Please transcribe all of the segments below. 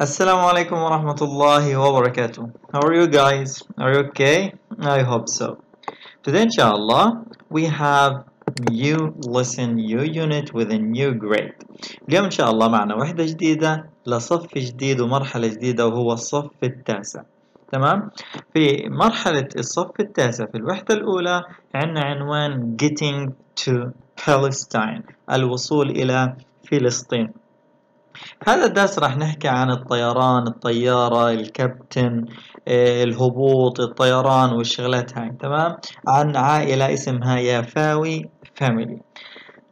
Assalamu alaikum warahmatullahi wabarakatuh. How are you guys? Are you okay? I hope so. Today inshallah we have new lesson, new unit with a new grade. اليوم إن شاء الله معنا وحدة جديدة لصف جديد ومرحلة جديدة وهو الصف التاسع. تمام؟ في مرحلة الصف التاسع في الوحدة الأولى عندنا عنوان Getting to Palestine، الوصول إلى فلسطين. هذا الدرس راح نحكي عن الطيران، الطيارة، الكابتن، الهبوط، الطيران والشغلات هاي، تمام؟ عن عائلة اسمها يافاوي فاميلي.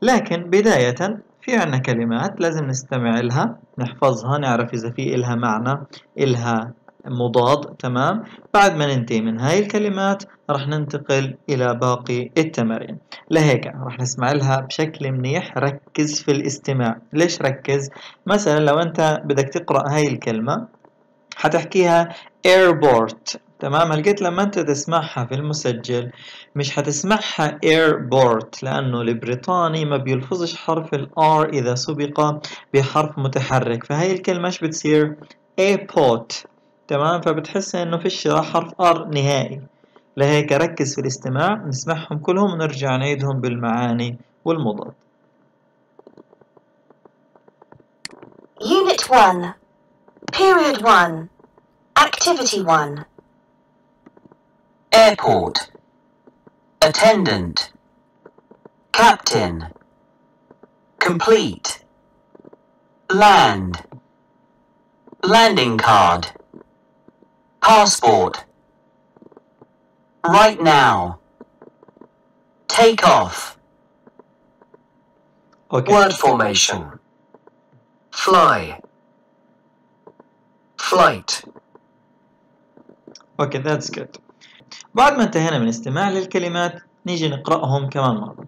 لكن بداية في عنا كلمات لازم نستمع لها، نحفظها، نعرف إذا في إلها معنى، إلها مضاد، تمام؟ بعد ما ننتهي من هاي الكلمات راح ننتقل إلى باقي التمارين. لهيك راح نسمع لها بشكل منيح، ركز في الاستماع. ليش ركز؟ مثلا لو أنت بدك تقرأ هاي الكلمة حتحكيها airport، تمام؟ لقيت لما أنت تسمعها في المسجل مش هتسمعها airport، لأنه البريطاني ما بيلفظش حرف الR إذا سبق بحرف متحرك، فهاي الكلمة إيش بتصير؟ airport، تمام؟ فبتحس إنه فيش حرف R نهائي. لهيك ركز في الاستماع، نسمعهم كلهم ونرجع نعيدهم بالمعاني والمضاد. Unit 1 Period 1 Activity 1 Airport Attendant Captain Complete Land Landing card Passport Right now Take off okay. Word formation Fly Flight Okay, that's good. بعد ما انتهينا من الاستماع للكلمات نيجي نقرأهم كمان مرة.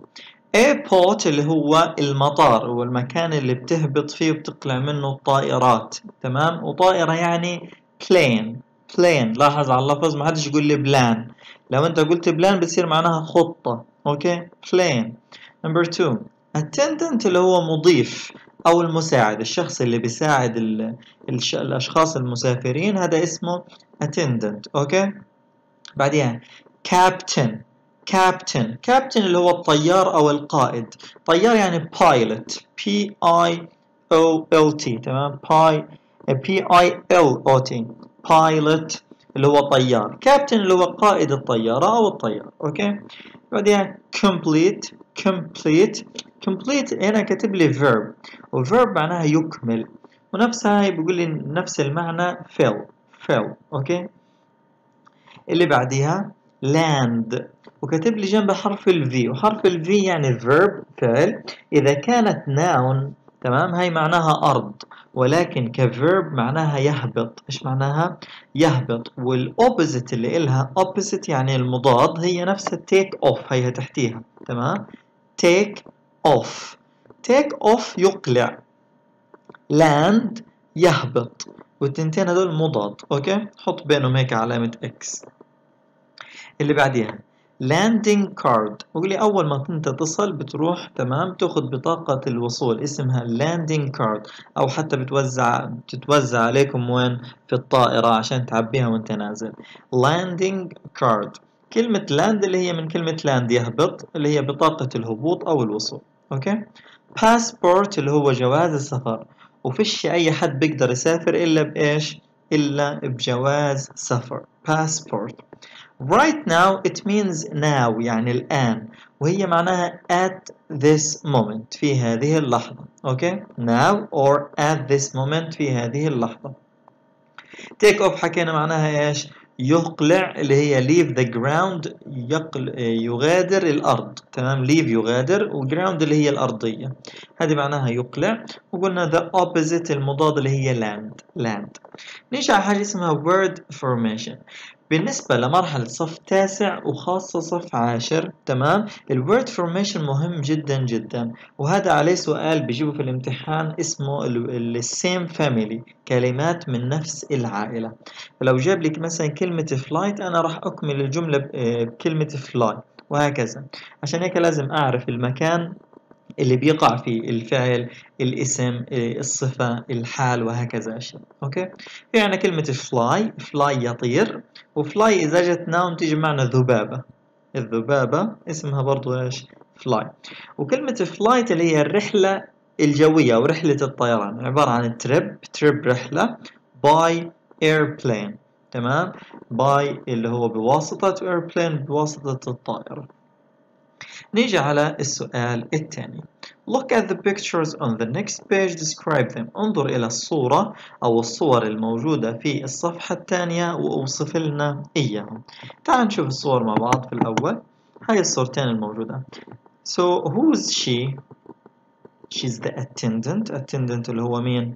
Airport اللي هو المطار، هو المكان اللي بتهبط فيه وبتقلع منه الطائرات، تمام؟ وطائرة يعني plane. plane لاحظ على اللفظ، ما حدش يقول لي بلان، لو انت قلت بلان بتصير معناها خطة، اوكي؟ plane. Number 2 attendant اللي هو مضيف أو المساعد، الشخص اللي بيساعد الأشخاص المسافرين هذا اسمه attendant، اوكي؟ بعدين كابتن، كابتن، كابتن اللي هو الطيار أو القائد، طيار يعني pilot P-I-O-L-T، تمام؟ P-I-L-O-T pilot اللي هو طيار، كابتن اللي هو قائد الطيارة أو الطيار، أوكي؟ بعدين complete، complete، complete هنا كاتب لي verb، والverb معناها يكمل، ونفسها هي بيقول لي نفس المعنى fill، fill، أوكي؟ اللي بعديها land، وكاتب لي جنبها حرف الفي، وحرف الفي يعني verb فعل، إذا كانت noun تمام هاي معناها أرض، ولكن كverb معناها يهبط. إيش معناها؟ يهبط. والopposite اللي إلها opposite يعني المضاد هي نفسها take off، هي تحتيها، تمام؟ take off، take off يقلع، land يهبط، والتنتين هدول مضاد، أوكي؟ حط بينهم هيك علامة إكس. اللي بعديها landing card، بقول لي أول ما أنت تصل بتروح، تمام؟ تاخد بطاقة الوصول اسمها landing card، أو حتى بتتوزع عليكم وين في الطائرة عشان تعبيها وأنت نازل. landing card، كلمة land اللي هي من كلمة land يهبط، اللي هي بطاقة الهبوط أو الوصول، أوكي؟ passport اللي هو جواز السفر، وفيش أي حد بيقدر يسافر إلا بإيش؟ إلا بجواز سفر، passport. Right now it means now يعني الآن، وهي معناها at this moment في هذه اللحظة، أوكي؟ now or at this moment في هذه اللحظة. take off حكينا معناها إيش؟ يقلع، اللي هي leave the ground يغادر الأرض، تمام؟ leave يغادر، وground اللي هي الأرضية، هذه معناها يقلع. وقلنا the opposite المضاد اللي هي land، land. نيجي على حاجة اسمها word formation. بالنسبة لمرحلة صف تاسع وخاصة صف عاشر، تمام، الوورد فورميشن مهم جدا جدا، وهذا عليه سؤال بيجيبه في الامتحان اسمه السيم فاميلي، كلمات من نفس العائلة. فلو جاب لك مثلا كلمة فلايت، أنا راح أكمل الجملة بكلمة فلاي وهكذا. عشان هيك لازم أعرف المكان اللي بيقع فيه الفعل، الاسم، الصفة، الحال وهكذا أشياء. أوكي، في عنا كلمة فلاي، فلاي يطير، وفلاي إذا جت ناون تيجي معنا ذبابة، الذبابة اسمها برضو إيش؟ فلاي. وكلمة فلايت اللي هي الرحلة الجوية أو رحلة الطيران، عبارة عن التريب، تريب رحلة، باي ايربلين، تمام، باي اللي هو بواسطة، ايربلين بواسطة الطائرة. نيجي على السؤال الثاني. Look at the pictures on the next page, describe them. انظر إلى الصورة أو الصور الموجودة في الصفحة الثانية وأوصف لنا إياهم. تعال نشوف الصور مع بعض. في الأول هاي الصورتين الموجودة. So who's she? She's the attendant. Attendant اللي هو مين؟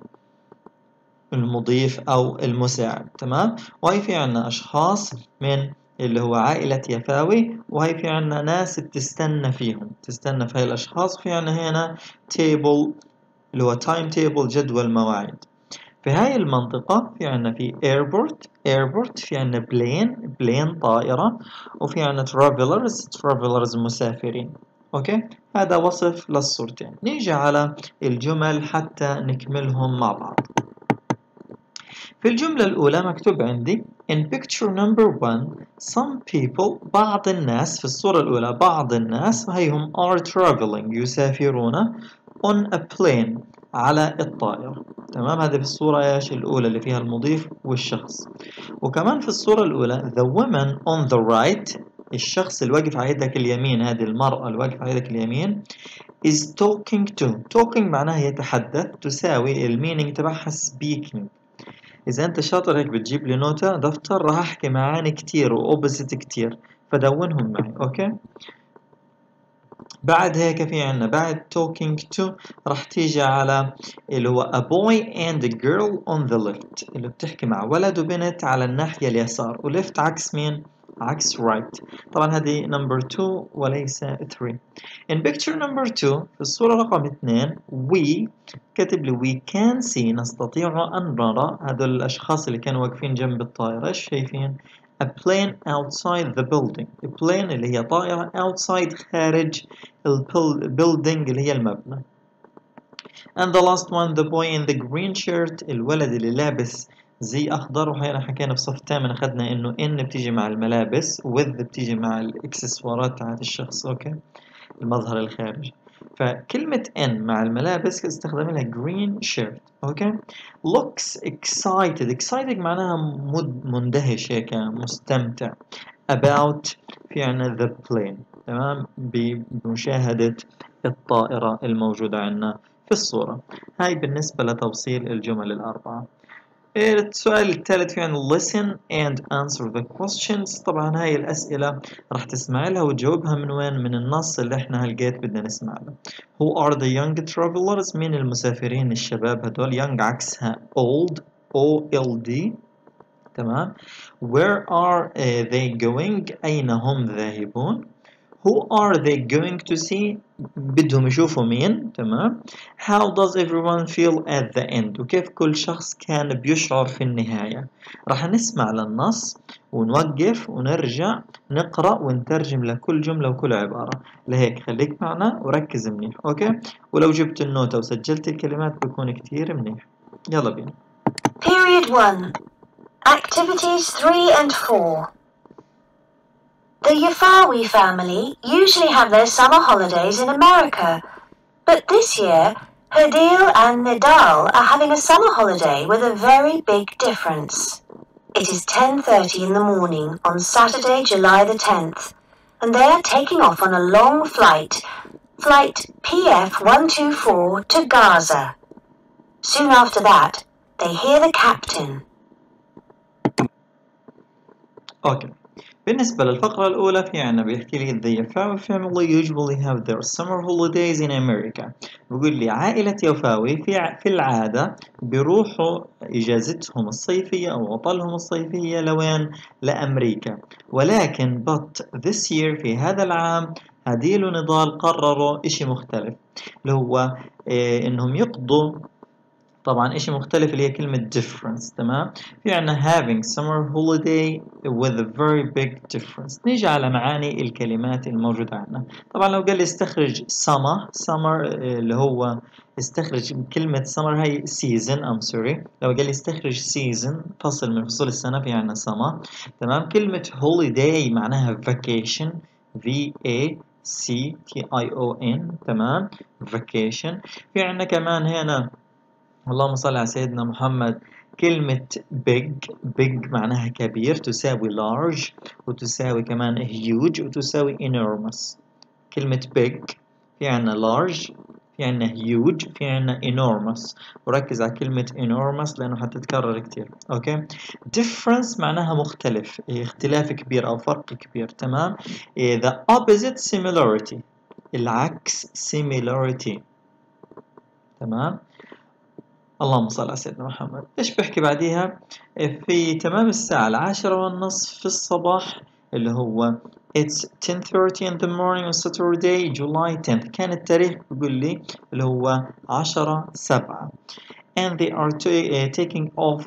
المضيف أو المساعد، تمام؟ وهي في عنا أشخاص من اللي هو عائلة يفاوي، وهي في عنا ناس بتستنى فيهم، تستنى في هاي الأشخاص. في عنا هنا تيبل اللي هو تايم تيبل، جدول مواعيد. في هاي المنطقة في عنا في ايربورت، ايربورت، في عنا بلين، بلين طائرة، وفي عنا ترافلرز، ترافلرز مسافرين. أوكي، هذا وصف للصورتين. نيجي على الجمل حتى نكملهم مع بعض. في الجملة الأولى مكتوب عندي in picture number one some people، بعض الناس، في الصورة الأولى بعض الناس هي هم are traveling، يسافرون on a plane، على الطائرة، تمام. هذه في الصورة ايش؟ الأولى اللي فيها المضيف والشخص. وكمان في الصورة الأولى the woman on the right، الشخص اللي واقف على يدك اليمين، هذه المرأة اللي واقفة على يدك اليمين is talking to، talking معناها يتحدث، تساوي المينينج تبعها speaking. إذا أنت شاطر هيك بتجيب لي نوتة، دفتر، راح أحكي معاني كتير وأوبزيت كتير، فدونهم معي، أوكي؟ بعد هيك في عنا بعد talking to راح تيجي على اللي هو a boy and a girl on the left، اللي بتحكي مع ولد وبنت على الناحية اليسار، وليفت عكس مين؟ عكس right. طبعا هذه number 2 وليس 3. in picture number 2، في الصورة رقم 2 we، كاتب لي we can see، نستطيع أن نرى، هذول الأشخاص اللي كانوا واقفين جنب الطائرة إيش شايفين؟ a plane outside the building، a plane اللي هي طائرة، outside خارج ال building اللي هي المبنى. and the last one the boy in the green shirt، الولد اللي لابس زي أخضر، وهنا حكينا في صف الثامن أخذنا إنه إن بتيجي مع الملابس، with بتيجي مع الإكسسوارات تاعت الشخص، أوكي، المظهر الخارجي. فكلمة إن مع الملابس استخدم لها green shirt، أوكي. looks excited، excited معناها مندهش هيك، مستمتع. about في عنا the plane، تمام، بمشاهدة الطائرة الموجودة عنا في الصورة. هاي بالنسبة لتوصيل الجمل الأربعة. السؤال الثالث في عنا listen and answer the questions. طبعا هاي الأسئلة راح تسمع لها وتجاوبها من وين؟ من النص اللي احنا هلقيت بدنا نسمع له. Who are the young travelers؟ مين المسافرين الشباب هدول؟ young عكسها old، O-L-D، تمام. Where are they going؟ أين هم ذاهبون؟ Who are they going to see؟ بدهم يشوفوا مين، تمام. How does everyone feel at the end؟ وكيف كل شخص كان بيشعر في النهاية. راح نسمع للنص ونوقف ونرجع نقرأ ونترجم لكل جملة وكل عبارة، لهيك خليك معنا وركز منيح، أوكي؟ ولو جبت النوتة وسجلت الكلمات بكون كتير منيح. يلا بينا. Period 1 Activities 3 and 4. The Yafawi family usually have their summer holidays in America, but this year, Hadeel and Nidal are having a summer holiday with a very big difference. It is 10:30 in the morning on Saturday, July the 10th, and they are taking off on a long flight, flight PF124 to Gaza. Soon after that, they hear the captain. Okay. بالنسبة للفقرة الأولى في عنا بيحكي لي the Yafawi family usually have their summer holidays in America. بيقول لي عائلة يوفاوي في العادة بيروحوا إجازتهم الصيفية أو عطلهم الصيفية لوين؟ لأمريكا. ولكن but this year في هذا العام هديل ونضال قرروا إشي مختلف اللي هو إنهم يقضوا طبعا إشي مختلف اللي هي كلمة difference. تمام؟ في عنا having summer holiday with a very big difference. نيجي على معاني الكلمات الموجودة عنا. طبعا لو قال لي استخرج summer اللي هو استخرج كلمة summer هي season I'm sorry. لو قال لي استخرج season فصل من فصول السنة في عنا summer. تمام؟ كلمة holiday معناها vacation VACTION. تمام؟ vacation. في عنا كمان هنا اللهم صل على سيدنا محمد كلمة big معناها كبير تساوي large وتساوي كمان huge وتساوي enormous. كلمة big في عنا large في عنا huge في عنا enormous. وركز على كلمة enormous لأنه حتتكرر كتير. أوكي؟ difference معناها مختلف اختلاف كبير أو فرق كبير. تمام؟ the opposite similarity العكس similarity. تمام؟ اللهم صل على سيدنا محمد. إيش بحكي بعديها؟ في تمام الساعة 10:30 في الصباح اللي هو It's 10:30 in the morning on Saturday July 10th. كان التاريخ بيقول لي اللي هو 10/7 and they are taking off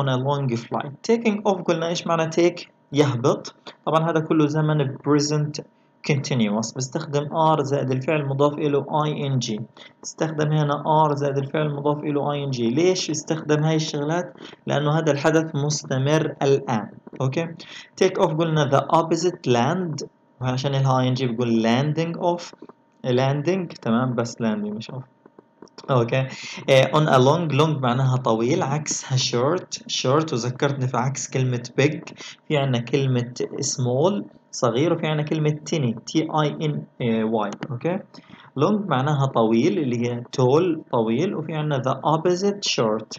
on a long flight. taking off قلنا إيش معنى take؟ يهبط. طبعا هذا كله زمن present continuous بستخدم R زائد الفعل المضاف إله ING. استخدم هنا R زائد الفعل المضاف إله ING. ليش استخدم هاي الشغلات؟ لأنه هذا الحدث مستمر الآن. أوكي؟ take off قلنا the opposite land وعشان ال ING بقول landing off landing. تمام؟ بس landing مش off. اوكي on a long معناها طويل عكسها short وذكرتني في عكس كلمة big في عنا كلمة small صغير وفي عنا كلمة tiny TINY. اوكي long معناها طويل اللي هي tall طويل وفي عنا the opposite short.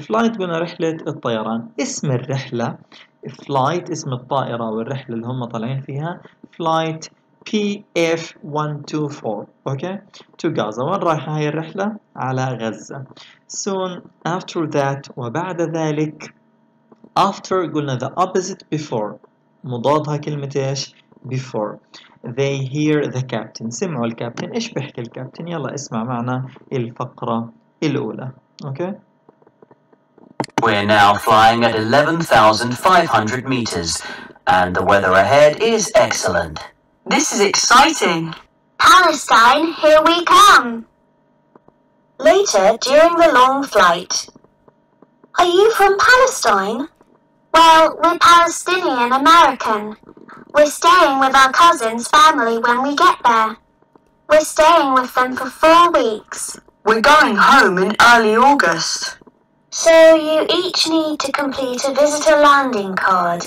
flight قلنا رحلة الطيران. اسم الرحلة flight اسم الطائرة والرحلة اللي هم طالعين فيها flight PF124. اوكي to Gaza. وين رايحة هاي الرحلة؟ على غزة. soon after that وبعد ذلك after قلنا the opposite before مضادها كلمة ايش؟ before. they hear the captain سمعوا الكابتن. ايش بيحكي الكابتن؟ يلا اسمع معنا الفقرة الأولى. اوكي We're now flying at 11,500 meters and the weather ahead is excellent. This is exciting. Palestine, here we come. Later, during the long flight. Are you from Palestine? Well, we're Palestinian-American. We're staying with our cousin's family when we get there. We're staying with them for 4 weeks. We're going home in early August. So you each need to complete a visitor landing card.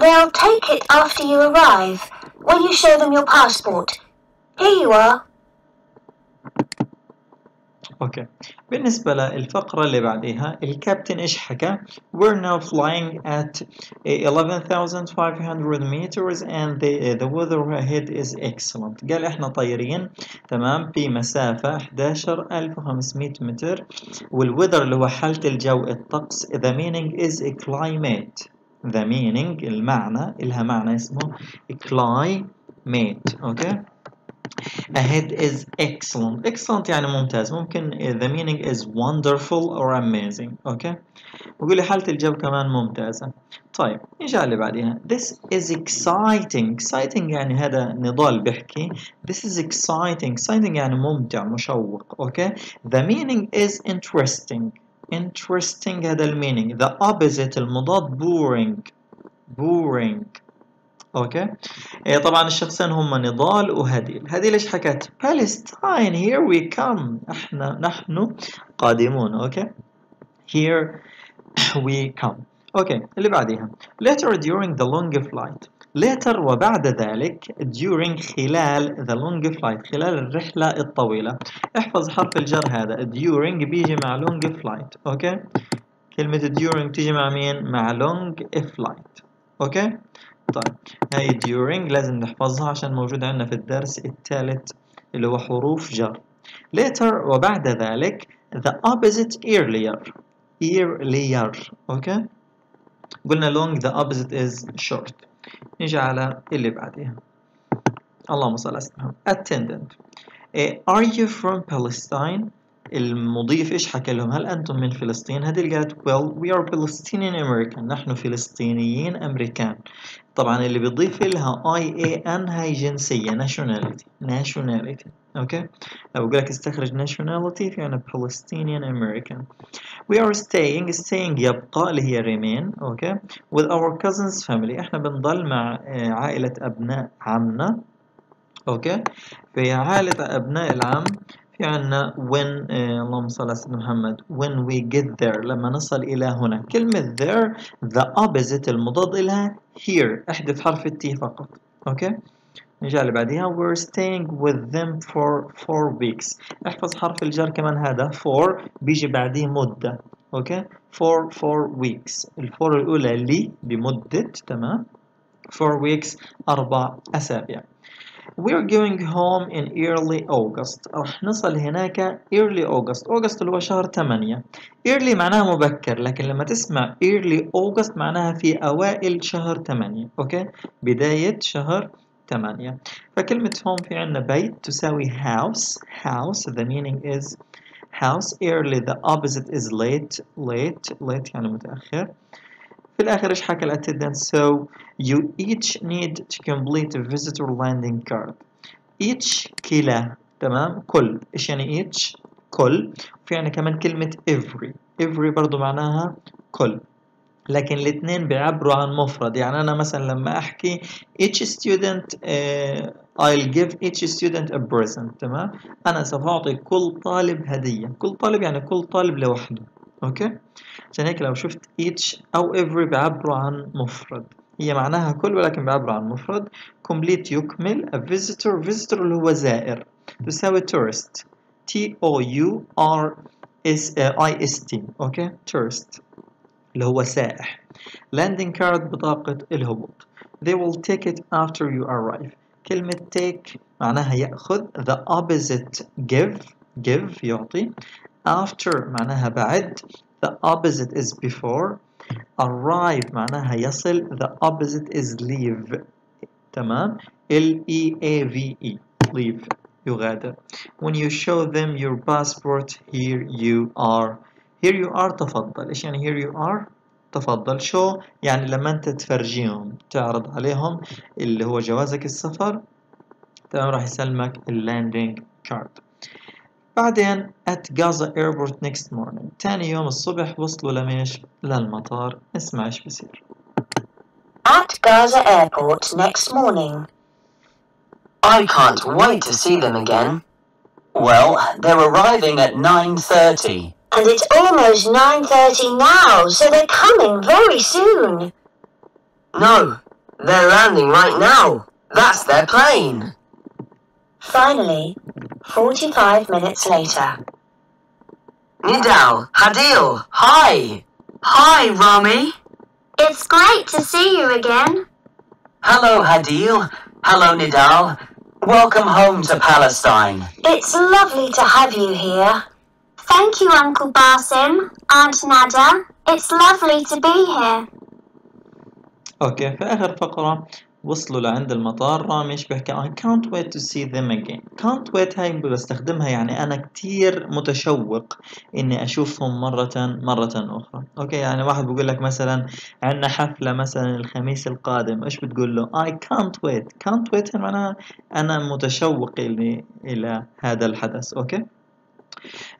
They'll take it after you arrive. Will you show them your passport? Here you are. Okay. بالنسبة للفقرة اللي بعديها الكابتن إيش حكى؟ We're now flying at 11,500 meters and the weather ahead is excellent. قال إحنا طايرين تمام بمسافة 11,500 متر والweather اللي هو حالة الجو الطقس the meaning is climate. The meaning المعنى إلها معنى اسمه climate. اوكي ahead is excellent. excellent يعني ممتاز. ممكن the meaning is wonderful or amazing. اوكي بقول لي حالة الجو كمان ممتازة. طيب نيجي على اللي بعديها this is exciting. exciting يعني هذا نضال بيحكي this is exciting. exciting يعني ممتع مشوق. اوكي the meaning is interesting. interesting هذا المينينج. the opposite المضاد boring. اوكي طبعا الشخصين هم نضال وهديل. هديل ايش حكت؟ Palestine here we come. نحن قادمون. اوكي here we come. اوكي اللي بعديها later during the long flight. later وبعد ذلك during خلال the long flight خلال الرحلة الطويلة. احفظ حرف الجر هذا during بيجي مع long flight. اوكي كلمة during تيجي مع مين؟ مع long flight. اوكي طيب هاي during لازم نحفظها عشان موجودة عندنا في الدرس الثالث اللي هو حروف جر. later وبعد ذلك the opposite earlier اوكي. قلنا long the opposite is short. نيجي على اللي بعديها. اللهم صل على سيدنا attendant. Are you from Palestine؟ المضيف إيش حكى لهم؟ هل أنتم من فلسطين؟ هاديل قالت well we are Palestinian-American. نحن فلسطينيين أمريكان. طبعا اللي بيضيف لها IAN هاي جنسية nationality أوكي؟ لو بقول لك استخرج nationality يعني Palestinian-American. We are staying يبقى اللي هي remain أوكي؟ with our cousins family. إحنا بنضل مع عائلة أبناء عمنا أوكي؟ في عائلة أبناء العم في عنا when اللهم صل على سيدنا محمد when we get there لما نصل إلى هنا. كلمة there the opposite المضاد إلها here أحدث حرف التي فقط أوكي. نجي على بعدها we're staying with them for 4 weeks. احفظ حرف الجر كمان هذا for بيجي بعديه مدة أوكي for 4 weeks. الفور الأولى لي بمدة تمام 4 weeks 4 أسابيع. We're going home in early August. رح نصل هناك early August. August اللي هو شهر 8. early معناها مبكر لكن لما تسمع early August معناها في أوائل شهر 8 أوكي بداية شهر 8. فكلمة home في عنا بيت تساوي house. The meaning is house. early the opposite is late يعني متأخر. في الآخر إيش حكى الأتندنت so you each need to complete a visitor landing card. each كلا تمام كل. إيش يعني each كل؟ وفي عنا كمان كلمة every برضو معناها كل لكن الاثنين بيعبروا عن مفرد. يعني أنا مثلا لما أحكي each student I'll give each student a present تمام أنا سوف أعطي كل طالب هدية. كل طالب يعني كل طالب لوحده أوكي. عشان هيك لو شفت each أو every بيعبروا عن مفرد. هي معناها كل ولكن بيعبروا عن مفرد. complete يكمل a visitor اللي هو زائر تساوي tourist tourist أوكي tourist اللي هو سائح. landing card بطاقة الهبوط. they will take it after you arrive. كلمة take معناها يأخذ the opposite give يعطي. after معناها بعد the opposite is before. arrive معناها يصل the opposite is leave تمام L-E-A-V-E leave يغادر. when you show them your passport here you are تفضل. إيش يعني here you are تفضل؟ show يعني لما أنت تفرجيهم تعرض عليهم اللي هو جوازك السفر تمام راح يسلمك اللاندينج كارد. بعدين at Gaza airport next morning. تاني يوم الصبح وصلوا لميش للمطار. اسمع ايش بصير. at Gaza airport next morning. I can't wait to see them again. Well, they're arriving at 9:30. And it's almost 9:30 now, so they're coming very soon. No, they're landing right now. That's their plane. Finally, 45 minutes later. Nidal, Hadeel, hi! Hi, Rami! It's great to see you again. Hello, Hadeel. Hello, Nidal. Welcome home to Palestine. It's lovely to have you here. Thank you, Uncle Basim, Aunt Nada. It's lovely to be here. Okay, في آخر فقرة وصلوا لعند المطار. رامي ايش بيحكي؟ I can't wait to see them again. can't wait هاي بستخدمها يعني أنا كتير متشوق إني أشوفهم مرة أخرى أوكي. يعني واحد بيقول لك مثلا عندنا حفلة مثلا الخميس القادم ايش بتقول له؟ I can't wait. can't wait معناها أنا متشوق إلى هذا الحدث أوكي.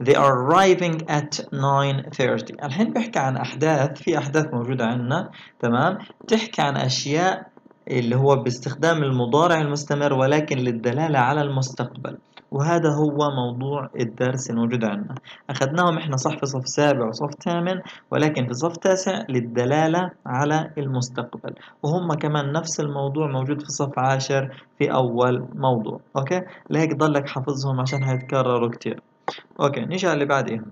They are arriving at 9:30. الحين بحكي عن أحداث. في أحداث موجودة عندنا تمام تحكي عن أشياء اللي هو باستخدام المضارع المستمر ولكن للدلالة على المستقبل. وهذا هو موضوع الدرس الموجود عندنا. أخذناهم إحنا صح في صف 7 وصف 8 ولكن في صف 9 للدلالة على المستقبل. وهم كمان نفس الموضوع موجود في صف 10 في أول موضوع أوكي. لهيك ضلك حافظهم عشان هيتكرروا كتير أوكي. نيجي على اللي بعديهم.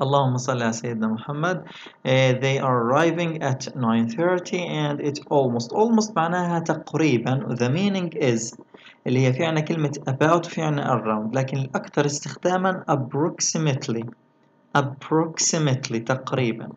Allahumma salli ala Sayyidina Muhammad. They are arriving at 9:30 and it's almost معناها تقريبا. The meaning is اللي هي في عنا كلمة about في عنا around, لكن الأكثر استخداما approximately تقريبا.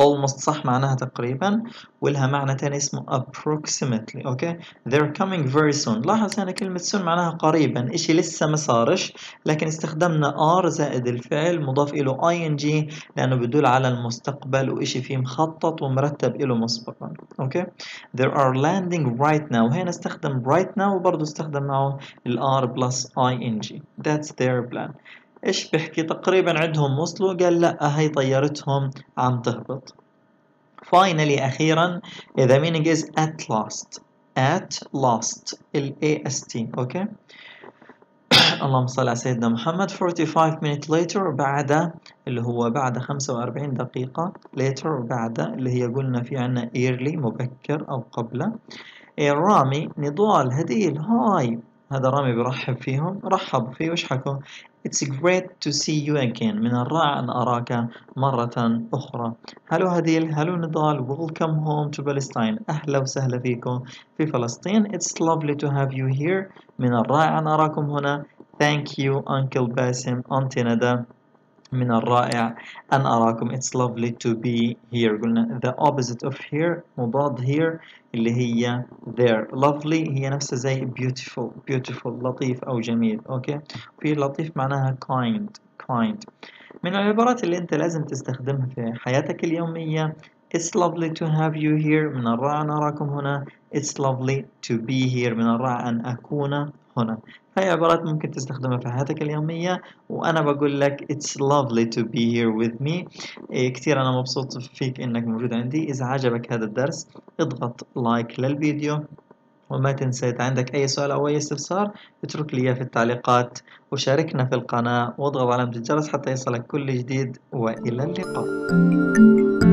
Almost صح معناها تقريبا, ولها معنى تاني اسمه approximately. okay, they're coming very soon. لاحظ هنا كلمة soon معناها قريبا, إشي لسه ما صارش, لكن استخدمنا are زائد الفعل مضاف إله ing لأنه بدل على المستقبل وإشي فيه مخطط ومرتب إله مسبقا. okay, they are landing right now. هنا استخدم right now وبرضه استخدم معه الار plus ing. that's their plan. إيش بحكي؟ تقريبا عندهم وصلوا, قال لأ هاي طيارتهم عم تهبط. Finally أخيرا, the meaning is at last. at last ال AST. okay, اللهم صل على سيدنا محمد. 45 minutes later بعد اللي هو بعد 45 دقيقة, later بعد اللي هي قلنا في عنا early مبكر أو قبله. رامي, نضال, هديل, هاي. هذا رامي برحب فيهم, رحبوا فيه وشحكوا It's great to see you again. من الرائع أن أراك مرة أخرى. هلو هديل, هلو نضال. Welcome home to Palestine. أهلا وسهلا فيكم في فلسطين. It's lovely to have you here. من الرائع أن أراكم هنا. Thank you Uncle Basim, Auntie Nada. من الرائع أن أراكم. It's lovely to be here. قلنا the opposite of here مضاد here اللي هي there. lovely هي نفسها زي beautiful, لطيف أو جميل. أوكي, في لطيف معناها kind. من العبارات اللي أنت لازم تستخدمها في حياتك اليومية It's lovely to have you here. من الرائع أن أراكم هنا. It's lovely to be here. من الرائع أن أكون هنا. هاي عبارات ممكن تستخدمها في حياتك اليومية, وأنا بقول لك It's lovely to be here with me. كتير أنا مبسوط فيك إنك موجود عندي. إذا عجبك هذا الدرس اضغط لايك للفيديو, وما تنسى إذا عندك أي سؤال أو أي استفسار اترك لي إياه في التعليقات, وشاركنا في القناة واضغط علامة الجرس حتى يصلك كل جديد, وإلى اللقاء.